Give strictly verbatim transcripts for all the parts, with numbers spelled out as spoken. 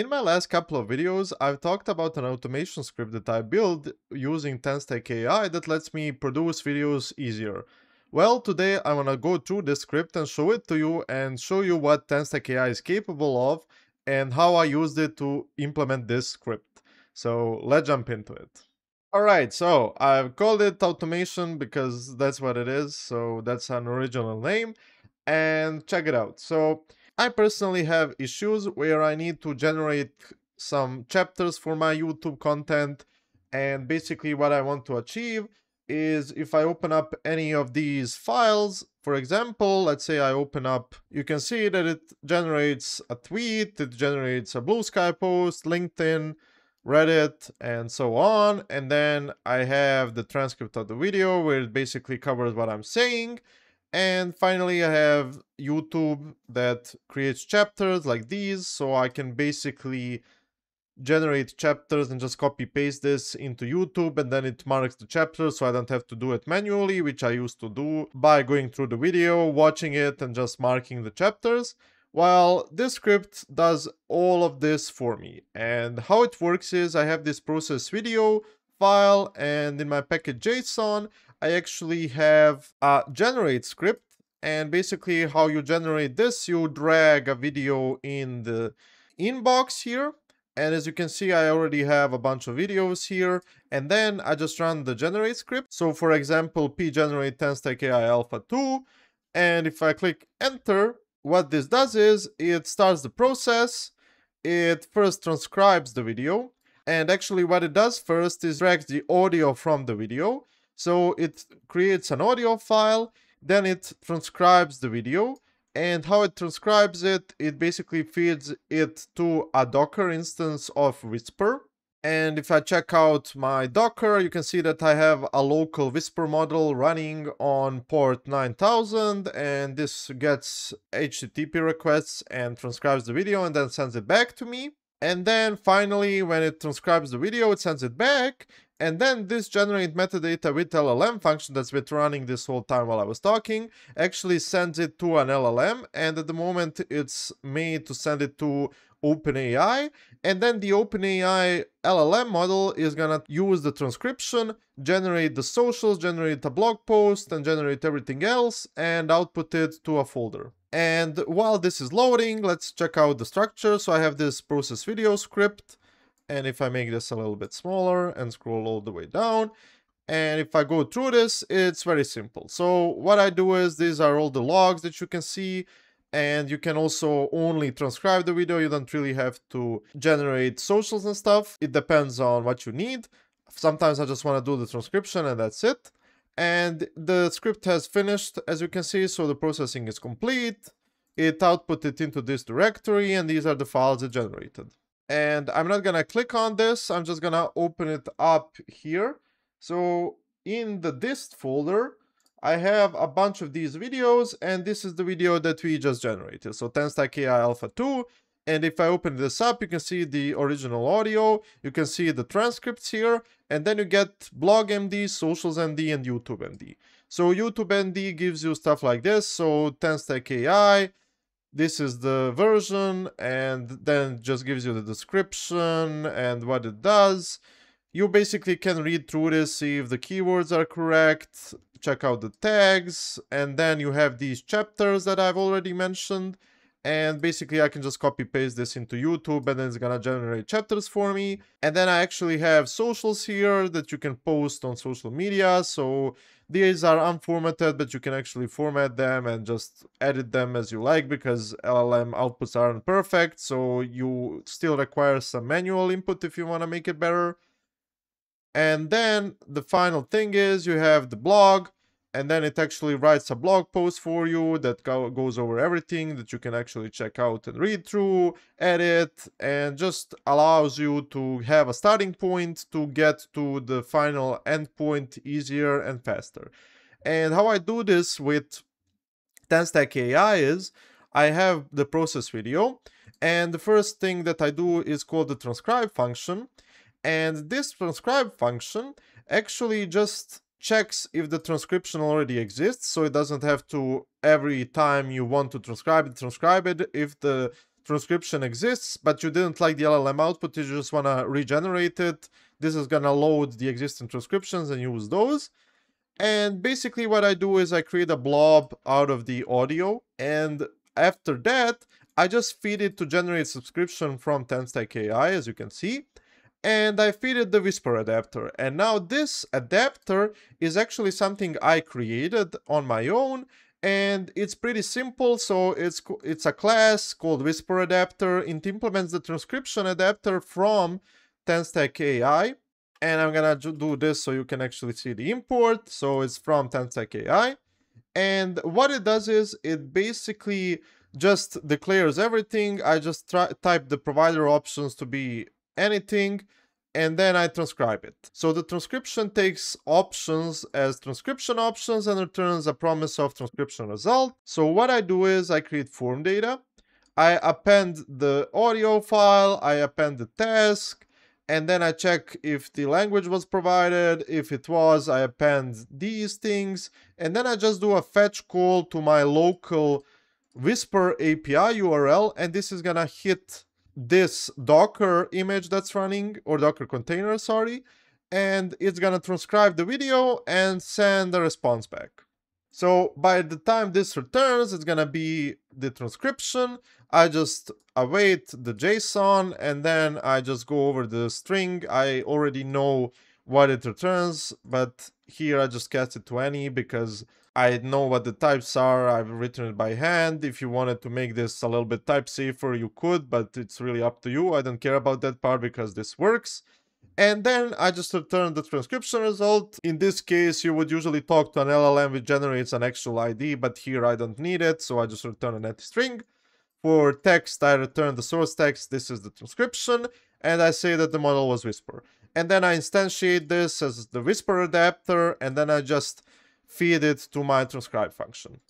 In my last couple of videos, I've talked about an automation script that I built using TanStack A I that lets me produce videos easier. Well, today I'm gonna go through this script and show it to you and show you what TanStack A I is capable of and how I used it to implement this script. So let's jump into it. Alright, so I've called it automation because that's what it is, so that's an original name, and check it out. So I personally have issues where I need to generate some chapters for my YouTube content, and basically what I want to achieve is if I open up any of these files, for example, let's say I open up, you can see that it generates a tweet, it generates a Bluesky post, LinkedIn, Reddit, and so on, and then I have the transcript of the video where it basically covers what I'm saying. And finally, I have YouTube that creates chapters like these, so I can basically generate chapters and just copy paste this into YouTube, and then it marks the chapter, so I don't have to do it manually, which I used to do by going through the video, watching it, and just marking the chapters. Well, this script does all of this for me. And how it works is I have this process video file, and in my package dot json, I actually have a generate script, and basically how you generate this, you drag a video in the inbox here, and as you can see I already have a bunch of videos here, and then I just run the generate script. So for example, pgenerate TanStack A I alpha two, and if I click enter, what this does is it starts the process. It first transcribes the video, and actually what it does first is drags the audio from the video. So it creates an audio file, then it transcribes the video, and how it transcribes it, it basically feeds it to a Docker instance of Whisper. And if I check out my Docker, you can see that I have a local Whisper model running on port nine thousand, and this gets H T T P requests and transcribes the video and then sends it back to me. And then finally, when it transcribes the video, it sends it back. And then this generate metadata with L L M function that's been running this whole time while I was talking actually sends it to an L L M, and at the moment it's made to send it to OpenAI, and then the OpenAI L L M model is gonna use the transcription, generate the socials, generate a blog post, and generate everything else, and output it to a folder. And while this is loading, let's check out the structure. So I have this process video script, and if I make this a little bit smaller and scroll all the way down, and if I go through this, it's very simple. So what I do is these are all the logs that you can see, and you can also only transcribe the video. You don't really have to generate socials and stuff. It depends on what you need. Sometimes I just want to do the transcription and that's it. And the script has finished, as you can see, so the processing is complete. It output it into this directory, and these are the files it generated. And I'm not gonna click on this, I'm just gonna open it up here. So in the dist folder, I have a bunch of these videos, and this is the video that we just generated. So TanStack A I alpha two, and if I open this up, you can see the original audio, you can see the transcripts here, and then you get blog M D, socials M D, and YouTube M D. So YouTube M D gives you stuff like this, so TanStack A I, this is the version, and then just gives you the description and what it does. You basically can read through this, see if the keywords are correct, check out the tags, and then you have these chapters that I've already mentioned, and basically I can just copy paste this into YouTube, and then it's gonna generate chapters for me. And then I actually have socials here that you can post on social media, so these are unformatted, but you can actually format them and just edit them as you like, because L L M outputs aren't perfect, so you still require some manual input if you want to make it better. And then the final thing is you have the blog, and then it actually writes a blog post for you that go goes over everything that you can actually check out and read through, edit, and just allows you to have a starting point to get to the final endpoint easier and faster. And how I do this with TanStack A I is I have the process video, and the first thing that I do is call the transcribe function, and this transcribe function actually just checks if the transcription already exists, so it doesn't have to every time you want to transcribe it transcribe it if the transcription exists, but you didn't like the L L M output, you just want to regenerate it. This is going to load the existing transcriptions and use those. And basically what I do is I create a blob out of the audio, and after that, I just feed it to generate subscription from TanStack A I, as you can see, and I feed it the Whisper adapter. And now this adapter is actually something I created on my own, and it's pretty simple. So it's it's a class called Whisper adapter. It implements the transcription adapter from TanStack A I, and I'm gonna do this so you can actually see the import. So it's from TanStack A I, and what it does is it basically just declares everything. I just try, type the provider options to be anything, and then I transcribe it. So the transcription takes options as transcription options and returns a promise of transcription result. So what I do is I create form data, I append the audio file, I append the task, and then I check if the language was provided. If it was, I append these things, and then I just do a fetch call to my local Whisper A P I U R L, and this is gonna hit this Docker image that's running, or Docker container, sorry, and it's gonna transcribe the video and send the response back. So by the time this returns, it's gonna be the transcription. I just await the JSON, and then I just go over the string. I already know what it returns, but here I just cast it to any because I know what the types are. I've written it by hand. If you wanted to make this a little bit type safer, you could, but it's really up to you. I don't care about that part because this works. And then I just return the transcription result. In this case, you would usually talk to an L L M which generates an actual I D, but here I don't need it, so I just return an empty string. For text, I return the source text. This is the transcription, and I say that the model was Whisper. And then I instantiate this as the Whisper adapter, and then I just feed it to my transcribe function.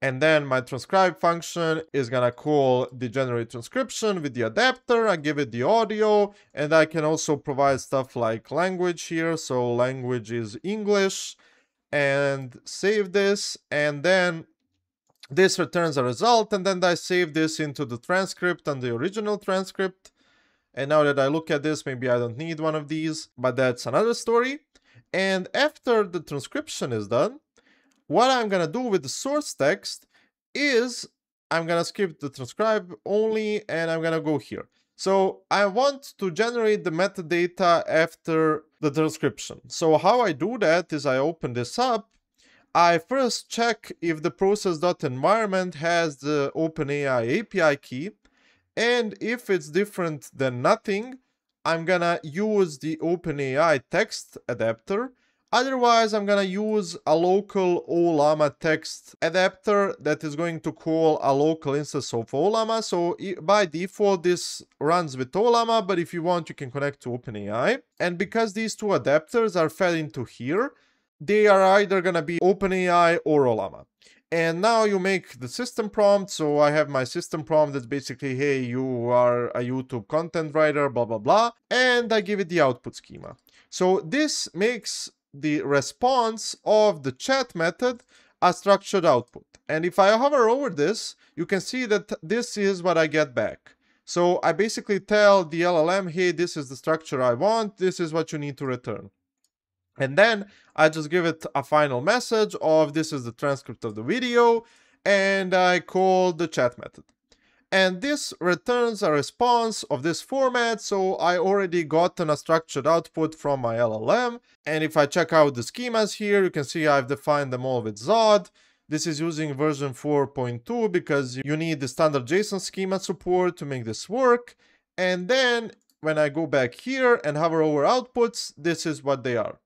And then my transcribe function is gonna call the generate transcription with the adapter. I give it the audio, and I can also provide stuff like language here. So language is English, and save this. And then this returns a result, and then I save this into the transcript and the original transcript. And now that I look at this, maybe I don't need one of these, but that's another story. And after the transcription is done, what I'm gonna do with the source text is I'm gonna skip the transcribe only, and I'm gonna go here. So I want to generate the metadata after the transcription. So how I do that is I open this up. I first check if the process.environment has the OpenAI A P I key. And if it's different than nothing, I'm gonna use the OpenAI text adapter. Otherwise, I'm gonna use a local Ollama text adapter that is going to call a local instance of Ollama. So by default, this runs with Ollama, but if you want, you can connect to OpenAI. And because these two adapters are fed into here, they are either gonna be OpenAI or Ollama. And now you make the system prompt. So I have my system prompt that's basically, hey, you are a YouTube content writer, blah, blah, blah. And I give it the output schema. So this makes the response of the chat method a structured output. And if I hover over this, you can see that this is what I get back. So I basically tell the L L M, hey, this is the structure I want. This is what you need to return. And then I just give it a final message of this is the transcript of the video, and I call the chat method. And this returns a response of this format, so I already gotten a structured output from my L L M. And if I check out the schemas here, you can see I've defined them all with Zod. This is using version four point two because you need the standard JSON schema support to make this work. And then when I go back here and hover over outputs, this is what they are.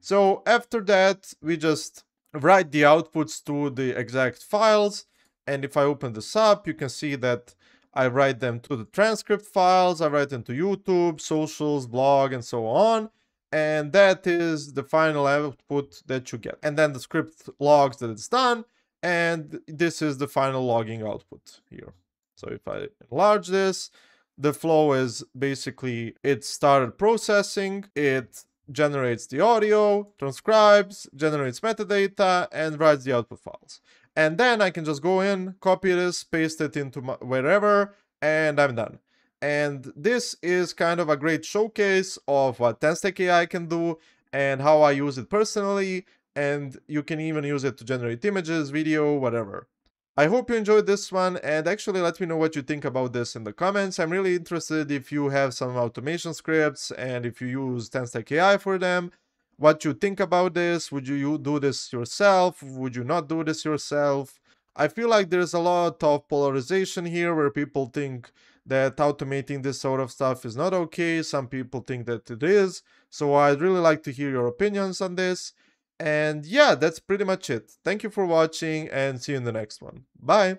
So after that, we just write the outputs to the exact files. And if I open this up, you can see that I write them to the transcript files, I write them to YouTube, socials, blog, and so on. And that is the final output that you get. And then the script logs that it's done. And this is the final logging output here. So if I enlarge this, the flow is basically, it started processing, it generates the audio, transcribes, generates metadata, and writes the output files. And then I can just go in, copy this, paste it into my, wherever, and I'm done. And this is kind of a great showcase of what TanStack A I can do and how I use it personally, and you can even use it to generate images, video, whatever. I hope you enjoyed this one, and actually let me know what you think about this in the comments. I'm really interested if you have some automation scripts and if you use TanStack A I for them. What you think about this? Would you do this yourself? Would you not do this yourself? I feel like there's a lot of polarization here where people think that automating this sort of stuff is not okay. Some people think that it is. So I'd really like to hear your opinions on this. And yeah, that's pretty much it. Thank you for watching and see you in the next one. Bye!